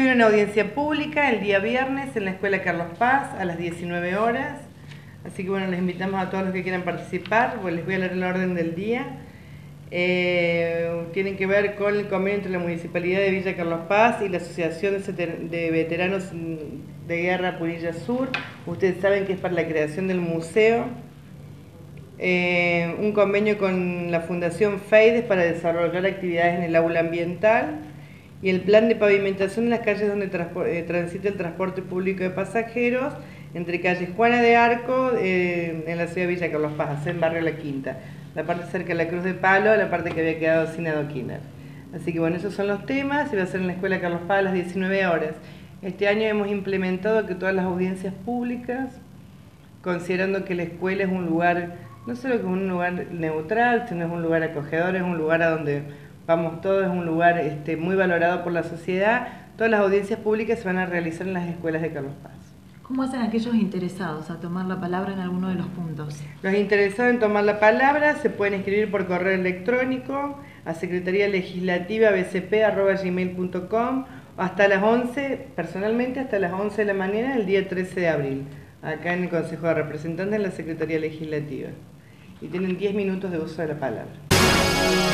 Se viene una audiencia pública el día viernes en la Escuela Carlos Paz a las 19 horas. Así que bueno, les invitamos a todos los que quieran participar, pues les voy a leer el orden del día. Tienen que ver con el convenio entre la Municipalidad de Villa Carlos Paz y la Asociación de Veteranos de Guerra Punilla Sur. Ustedes saben que es para la creación del museo. Un convenio con la Fundación FEIDES para desarrollar actividades en el aula ambiental. Y el plan de pavimentación en las calles donde transita el transporte público de pasajeros, entre calles Juana de Arco, en la ciudad de Villa Carlos Paz, en Barrio La Quinta, la parte cerca de la Cruz de Palo, la parte que había quedado sin adoquinar. Así que bueno, esos son los temas, y va a ser en la Escuela Carlos Paz a las 19 horas. Este año hemos implementado que todas las audiencias públicas, considerando que la escuela es un lugar, no solo que es un lugar neutral, sino es un lugar acogedor, es un lugar a donde vamos todos, es un lugar muy valorado por la sociedad. Todas las audiencias públicas se van a realizar en las escuelas de Carlos Paz. ¿Cómo hacen aquellos interesados a tomar la palabra en alguno de los puntos? Los interesados en tomar la palabra se pueden escribir por correo electrónico a Secretaría Legislativa bcp@gmail.com hasta las 11, personalmente hasta las 11 de la mañana del día 13 de abril, acá en el Consejo de Representantes en la Secretaría Legislativa. Y tienen 10 minutos de uso de la palabra.